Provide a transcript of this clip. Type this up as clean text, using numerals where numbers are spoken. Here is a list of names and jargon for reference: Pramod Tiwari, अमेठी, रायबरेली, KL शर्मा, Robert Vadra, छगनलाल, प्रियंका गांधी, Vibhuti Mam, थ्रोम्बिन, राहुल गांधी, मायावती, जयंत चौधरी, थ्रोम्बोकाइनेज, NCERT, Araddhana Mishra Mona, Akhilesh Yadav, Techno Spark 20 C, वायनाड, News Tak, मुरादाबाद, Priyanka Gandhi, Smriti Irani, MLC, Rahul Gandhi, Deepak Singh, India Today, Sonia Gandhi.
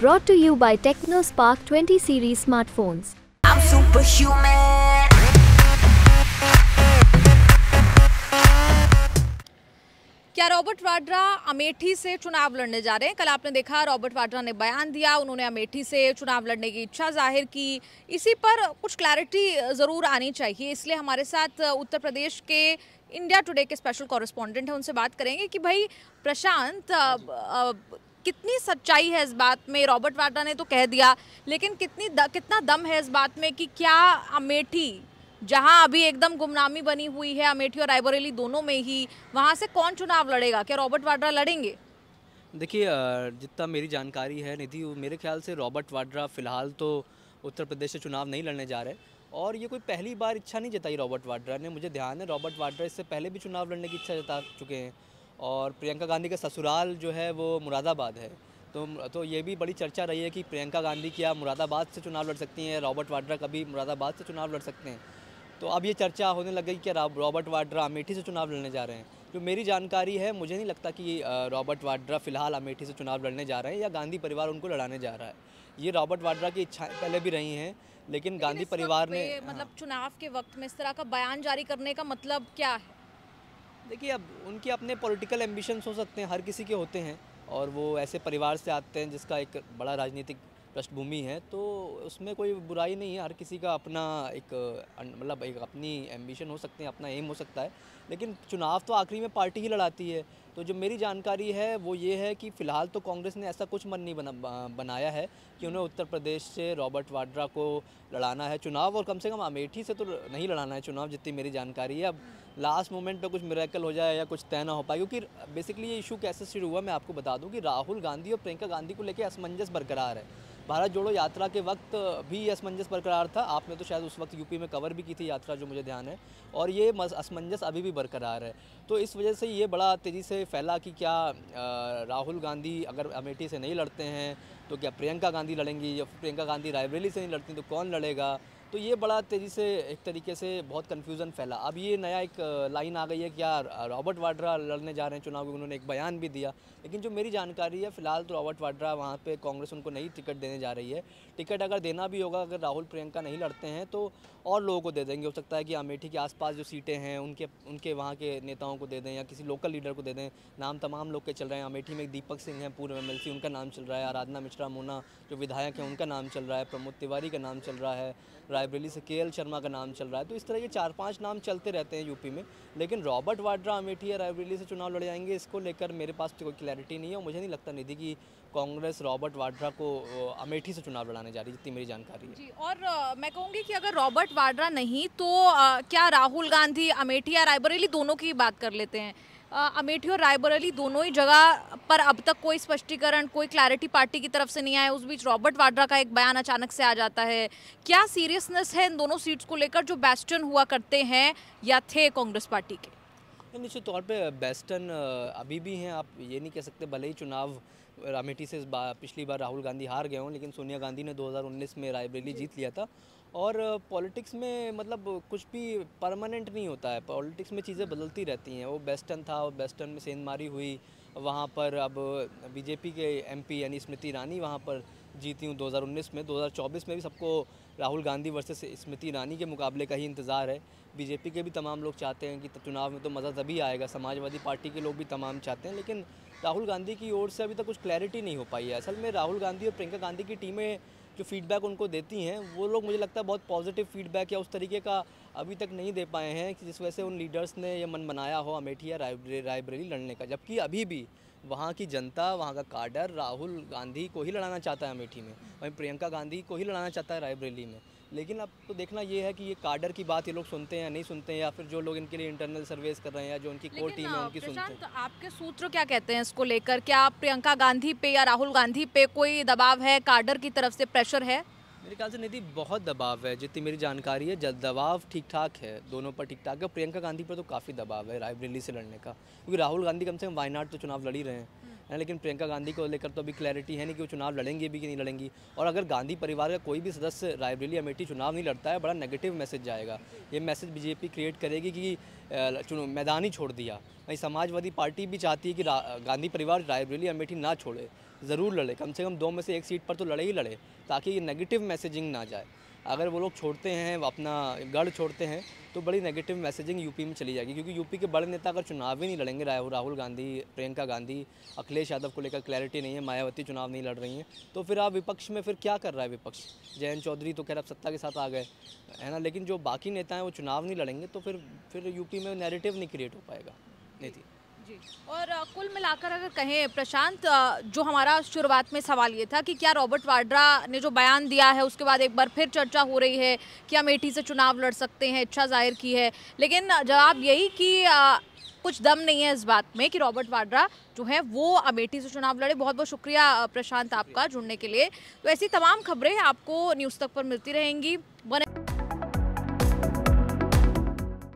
brought to you by Techno Spark 20 series smartphones. I'm superhuman. क्या Robert Vadra अमेठी से चुनाव लड़ने जा रहे हैं? कल आपने देखा रॉबर्ट वाड्रा ने बयान दिया, उन्होंने अमेठी से चुनाव लड़ने की इच्छा जाहिर की। इसी पर कुछ क्लैरिटी ज़रूर आनी चाहिए, इसलिए हमारे साथ उत्तर प्रदेश के इंडिया टुडे के स्पेशल कॉरेस्पॉन्डेंट हैं, उनसे बात करेंगे कि भाई प्रशांत कितनी सच्चाई है इस बात में? रॉबर्ट वाड्रा ने तो कह दिया, लेकिन कितना दम है इस बात में कि क्या अमेठी, जहां अभी एकदम गुमनामी बनी हुई है, अमेठी और रायबरेली दोनों में ही, वहां से कौन चुनाव लड़ेगा? क्या रॉबर्ट वाड्रा लड़ेंगे? देखिए, जितना मेरी जानकारी है निधि, मेरे ख्याल से रॉबर्ट वाड्रा फ़िलहाल तो उत्तर प्रदेश से चुनाव नहीं लड़ने जा रहे, और ये कोई पहली बार इच्छा नहीं जताई रॉबर्ट वाड्रा ने। मुझे ध्यान है रॉबर्ट वाड्रा इससे पहले भी चुनाव लड़ने की इच्छा जता चुके हैं, और प्रियंका गांधी का ससुराल जो है वो मुरादाबाद है, तो ये भी बड़ी चर्चा रही है कि प्रियंका गांधी क्या मुरादाबाद से चुनाव लड़ सकती हैं, रॉबर्ट वाड्रा कभी मुरादाबाद से चुनाव लड़ सकते हैं। तो अब ये चर्चा होने लग गई कि रॉबर्ट वाड्रा अमेठी से चुनाव लड़ने जा रहे हैं। जो मेरी जानकारी है, मुझे नहीं लगता कि रॉबर्ट वाड्रा फ़िलहाल अमेठी से चुनाव लड़ने जा रहे हैं या गांधी परिवार उनको लड़ाने जा रहा है। ये रॉबर्ट वाड्रा की इच्छाएं पहले भी रही हैं, लेकिन गांधी परिवार ने मतलब चुनाव के वक्त में इस तरह का बयान जारी करने का मतलब क्या है? देखिए, अब उनके अपने पॉलिटिकल एम्बिशंस हो सकते हैं, हर किसी के होते हैं, और वो ऐसे परिवार से आते हैं जिसका एक बड़ा राजनीतिक पृष्ठभूमि है, तो उसमें कोई बुराई नहीं है। हर किसी का अपना एक मतलब एक अपनी एम्बिशन हो सकते हैं, अपना एम हो सकता है, लेकिन चुनाव तो आखिरी में पार्टी ही लड़ाती है। तो जो मेरी जानकारी है वो ये है कि फ़िलहाल तो कांग्रेस ने ऐसा कुछ मन नहीं बनाया है कि उन्हें उत्तर प्रदेश से रॉबर्ट वाड्रा को लड़ाना है चुनाव, और कम से कम अमेठी से तो नहीं लड़ाना है चुनाव, जितनी मेरी जानकारी है। अब लास्ट मोमेंट पे कुछ मिरेकल हो जाए या कुछ तय ना हो पाए, क्योंकि बेसिकली ये इशू कैसे शुरू हुआ मैं आपको बता दूं कि राहुल गांधी और प्रियंका गांधी को लेकर असमंजस बरकरार है। भारत जोड़ो यात्रा के वक्त भी असमंजस बरकरार था, आपने तो शायद उस वक्त यूपी में कवर भी की थी यात्रा, जो मुझे ध्यान है, और ये असमंजस अभी भी बरकरार है। तो इस वजह से ये बड़ा तेज़ी से फैला कि क्या राहुल गांधी अगर अमेठी से नहीं लड़ते हैं तो क्या प्रियंका गांधी लड़ेंगी, या प्रियंका गांधी रायबरेली से नहीं लड़ती तो कौन लड़ेगा। तो ये बड़ा तेज़ी से एक तरीके से बहुत कन्फ्यूज़न फैला। अब ये नया एक लाइन आ गई है कि यार रॉबर्ट वाड्रा लड़ने जा रहे हैं चुनाव, उन्होंने एक बयान भी दिया, लेकिन जो मेरी जानकारी है फ़िलहाल तो रॉबर्ट वाड्रा वहाँ पे कांग्रेस उनको नई टिकट देने जा रही है। टिकट अगर देना भी होगा, अगर राहुल प्रियंका नहीं लड़ते हैं तो और लोगों को दे देंगे, हो सकता है कि अमेठी के आसपास जो सीटें हैं उनके वहाँ के नेताओं को दे दें या किसी लोकल लीडर को दे दें। नाम तमाम लोग के चल रहे हैं, अमेठी में दीपक सिंह हैं पूर्व MLC, उनका नाम चल रहा है, आराधना मिश्रा मोना जो विधायक हैं उनका नाम चल रहा है, प्रमोद तिवारी का नाम चल रहा है, रायबरेली से KL शर्मा का नाम चल रहा है। तो इस तरह ये 4-5 नाम चलते रहते हैं यूपी में, लेकिन रॉबर्ट वाड्रा अमेठी या रायबरेली से चुनाव लड़ जाएंगे इसको लेकर मेरे पास कोई क्लैरिटी नहीं है, और मुझे नहीं लगता निधि कि कांग्रेस रॉबर्ट वाड्रा को अमेठी से चुनाव लड़ाने जा रही है, जितनी मेरी जानकारी है। जी, और मैं कहूँगी कि अगर रॉबर्ट वाड्रा नहीं तो क्या राहुल गांधी अमेठी या रायबरेली दोनों की बात कर लेते हैं? अमेठी और रायबरेली दोनों ही जगह पर अब तक कोई स्पष्टीकरण, कोई क्लैरिटी पार्टी की तरफ से नहीं आया। उस बीच रॉबर्ट वाड्रा का एक बयान अचानक से आ जाता है। क्या सीरियसनेस है इन दोनों सीट्स को लेकर जो बैस्टन हुआ करते हैं या थे कांग्रेस पार्टी के? निश्चित तौर पे बैस्टन अभी भी हैं, आप ये नहीं कह सकते, भले ही चुनाव अमेठी से पिछली बार राहुल गांधी हार गए हों, लेकिन सोनिया गांधी ने 2019 में रायबरेली जीत लिया था। और पॉलिटिक्स में मतलब कुछ भी परमानेंट नहीं होता है, पॉलिटिक्स में चीज़ें बदलती रहती हैं। वो बैस्टन था और बैस्टन में सेंधमारी हुई, वहाँ पर अब बीजेपी के MP यानी स्मृति ईरानी वहाँ पर जीती हूँ 2019 में। 2024 में भी सबको राहुल गांधी वर्सेस स्मृति ईरानी के मुकाबले का ही इंतज़ार है। बीजेपी के भी तमाम लोग चाहते हैं कि चुनाव में तो मज़ा तभी आएगा, समाजवादी पार्टी के लोग भी तमाम चाहते हैं, लेकिन राहुल गांधी की ओर से अभी तक कुछ क्लैरिटी नहीं हो पाई है। असल में राहुल गांधी और प्रियंका गांधी की टीमें जो फीडबैक उनको देती हैं वो लोग मुझे लगता है बहुत पॉजिटिव फीडबैक या उस तरीके का अभी तक नहीं दे पाए हैं कि जिस वजह से उन लीडर्स ने ये मन बनाया हो अमेठी या रायबरेली लड़ने का। जबकि अभी भी वहाँ की जनता, वहाँ का काडर राहुल गांधी को ही लड़ाना चाहता है अमेठी में, वहीं प्रियंका गांधी को ही लड़ाना चाहता है रायबरेली में। लेकिन अब तो देखना ये है कि ये काडर की बात ये लोग सुनते हैं या नहीं सुनते हैं, या फिर जो लोग इनके लिए इंटरनल सर्वेस कर रहे हैं या जो उनकी कोर टीम है उनकी सुनते हैं। तो आपके सूत्र क्या कहते हैं इसको लेकर? क्या प्रियंका गांधी पे या राहुल गांधी पे कोई दबाव है, काडर की तरफ से प्रेशर है? मेरे ख्याल से निधि बहुत दबाव है, जितनी मेरी जानकारी है दबाव ठीक ठाक है, दोनों पर ठीक ठाक है। प्रियंका गांधी पर तो काफ़ी दबाव है रायबरेली से लड़ने का, क्योंकि राहुल गांधी कम से कम वायनाड तो चुनाव लड़ी रहे हैं, लेकिन प्रियंका गांधी को लेकर तो अभी क्लैरिटी है नहीं कि वो चुनाव लड़ेंगी भी कि नहीं लड़ेंगी। और अगर गांधी परिवार का कोई भी सदस्य रायबरेली अमेठी चुनाव नहीं लड़ता है, बड़ा नेगेटिव मैसेज जाएगा। ये मैसेज बीजेपी क्रिएट करेगी कि मैदान ही छोड़ दिया। वहीं समाजवादी पार्टी भी चाहती है कि गांधी परिवार रायबरेली अमेठी ना छोड़े, ज़रूर लड़े, कम से कम 2 में से 1 सीट पर तो लड़े ही लड़े, ताकि ये नेगेटिव मैसेजिंग ना जाए। अगर वो लोग छोड़ते हैं, अपना गढ़ छोड़ते हैं, तो बड़ी नेगेटिव मैसेजिंग यूपी में चली जाएगी, क्योंकि यूपी के बड़े नेता अगर चुनाव ही नहीं लड़ेंगे, राहुल गांधी, प्रियंका गांधी, अखिलेश यादव को लेकर क्लैरिटी नहीं है, मायावती चुनाव नहीं लड़ रही हैं, तो फिर आप विपक्ष में फिर क्या कर रहा है विपक्ष? जयंत चौधरी तो खैर अब सत्ता के साथ आ गए है ना, लेकिन जो बाकी नेता हैं वो चुनाव नहीं लड़ेंगे तो फिर यूपी में नैरेटिव नहीं क्रिएट हो पाएगा। नीति जी। और कुल मिलाकर अगर कहें प्रशांत, जो हमारा शुरुआत में सवाल ये था कि क्या रॉबर्ट वाड्रा ने जो बयान दिया है उसके बाद एक बार फिर चर्चा हो रही है कि अमेठी से चुनाव लड़ सकते हैं, इच्छा जाहिर की है, लेकिन जवाब यही कि कुछ दम नहीं है इस बात में कि रॉबर्ट वाड्रा जो है वो अमेठी से चुनाव लड़े। बहुत बहुत शुक्रिया प्रशांत आपका जुड़ने के लिए। तो ऐसी तमाम खबरें आपको न्यूज़ तक पर मिलती रहेंगी।